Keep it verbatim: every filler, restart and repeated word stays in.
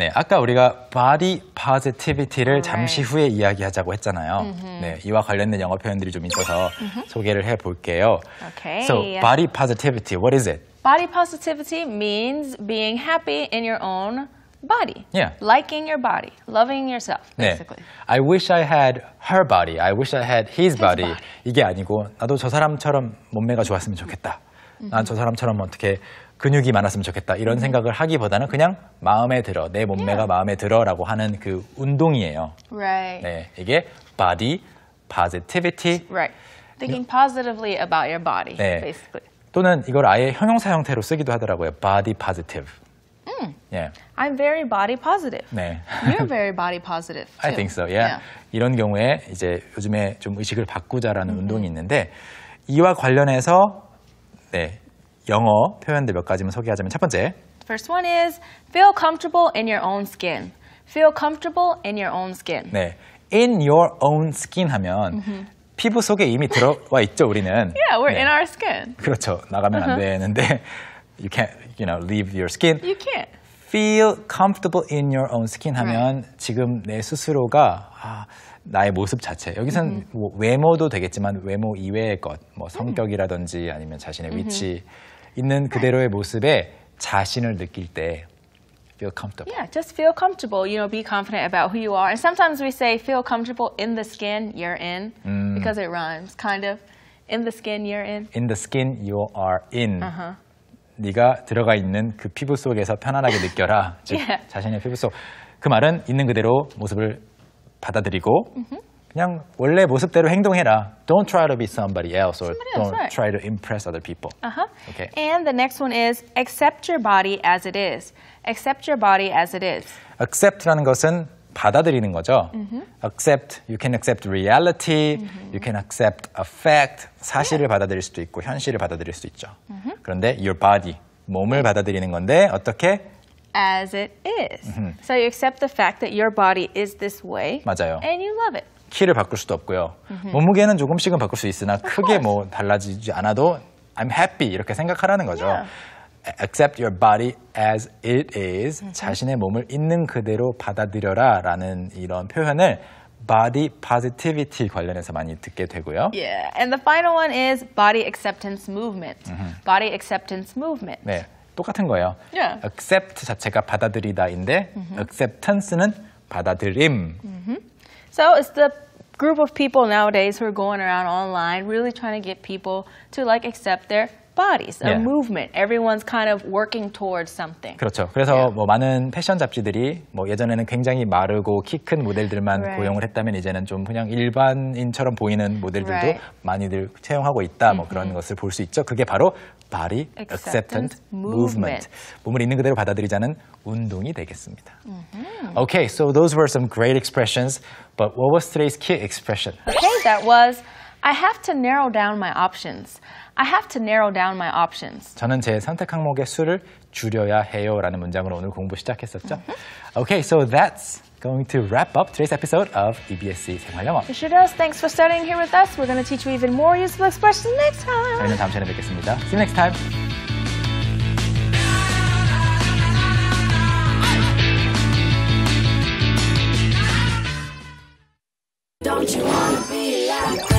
네, 아까 우리가 Body Positivity를 잠시 후에 이야기하자고 했잖아요. Mm-hmm. 네, 이와 관련된 영어 표현들이 좀 있어서 mm-hmm. 소개를 해볼게요. Okay. So, Body Positivity, what is it? Body Positivity means being happy in your own body. Yeah. Liking your body, loving yourself, basically. 네. I wish I had her body, I wish I had his, his body. body. 이게 아니고 나도 저 사람처럼 몸매가 좋았으면 좋겠다. Mm-hmm. 난 저 사람처럼 어떻게 근육이 많았으면 좋겠다 이런 생각을 하기보다는 그냥 마음에 들어, 내 몸매가 yeah. 마음에 들어라고 하는 그 운동이에요. Right. 네, 이게 body positivity. Right. Thinking positively about your body, 네. basically. 또는 이걸 아예 형용사 형태로 쓰기도 하더라고요. Body positive. Mm. Yeah. I'm very body positive. 네. You're very body positive. Too. I think so. Yeah. yeah. 이런 경우에 이제 요즘에 좀 의식을 바꾸자라는 mm-hmm. 운동이 있는데 이와 관련해서 네. 영어 표현들 몇 가지만 소개하자면 첫 번째. First one is feel comfortable in your own skin. Feel comfortable in your own skin. 네, in your own skin 하면 mm-hmm. 피부 속에 이미 들어와 있죠 우리는. Yeah, we're 네. in our skin. 그렇죠. 나가면 uh-huh. 안 되는데 you can't, you know, leave your skin. You can't. Feel comfortable in your own skin 하면 right. 지금 내 스스로가 아, 나의 모습 자체. 여기서는 mm-hmm. 뭐 외모도 되겠지만 외모 이외의 것, 뭐 성격이라든지 mm-hmm. 아니면 자신의 mm-hmm. 위치. 있는 그대로의 모습에 자신을 느낄 때 feel comfortable. Yeah, just feel comfortable. You know, be confident about who you are. And sometimes we say feel comfortable in the skin you're in mm. because it rhymes, kind of. In the skin you're in. In the skin you are in. Uh-huh. 네가 들어가 있는 그 피부 속에서 편안하게 느껴라. 즉, yeah. 자신의 피부 속. 그 말은 있는 그대로 모습을 받아들이고 mm-hmm. 그냥 원래 모습대로 행동해라. Don't try to be somebody else or somebody else, don't right. try to impress other people. Uh-huh. Okay. And the next one is accept your body as it is. Accept your body as it is. Accept라는 것은 받아들이는 거죠. Mm-hmm. Accept, you can accept reality, mm-hmm. you can accept a fact. 사실을 yeah. 받아들일 수도 있고 현실을 받아들일 수도 있죠. Mm-hmm. 그런데 your body, 몸을 받아들이는 건데 어떻게? As it is. Mm-hmm. So you accept the fact that your body is this way. 맞아요. And you love it. 키를 바꿀 수도 없고요. Mm-hmm. 몸무게는 조금씩은 바꿀 수 있으나 크게 뭐 달라지지 않아도 I'm happy 이렇게 생각하라는 거죠. Yeah. Accept your body as it is. Mm-hmm. 자신의 몸을 있는 그대로 받아들여라 라는 이런 표현을 Body positivity 관련해서 많이 듣게 되고요. Yeah, and the final one is body acceptance movement. Mm-hmm. Body acceptance movement. 네, 똑같은 거예요. Yeah. Accept 자체가 받아들이다인데 mm-hmm. acceptance는 받아들임. Mm-hmm. So it's the group of people nowadays who are going around online really trying to get people to like accept their bodies, a yeah. movement. Everyone's kind of working towards something. 그렇죠. 그래서 yeah. 뭐 많은 패션 잡지들이 뭐 예전에는 굉장히 마르고 키 큰 모델들만 right. 고용을 했다면 이제는 좀 그냥 일반인처럼 보이는 모델들도 right. 많이들 채용하고 있다. 뭐 mm-hmm. 그런 것을 볼 수 있죠. 그게 바로 Body Acceptance, Acceptance Movement. movement. 몸을 있는 그대로 받아들이자는 운동이 되겠습니다. Mm-hmm. Okay, so those were some great expressions, but what was today's key expression? Okay, that was I have to narrow down my options. I have to narrow down my options. 저는 제 선택 항목의 수를 줄여야 해요 라는 문장으로 오늘 공부 시작했었죠. Mm-hmm. Okay, so that's going to wrap up today's episode of E B S 생활 영어. It sure does. Thanks for studying here with us. We're going to teach you even more useful expressions next time. 저희는 다음 시간에 뵙겠습니다. See you next time. Don't you wanna be like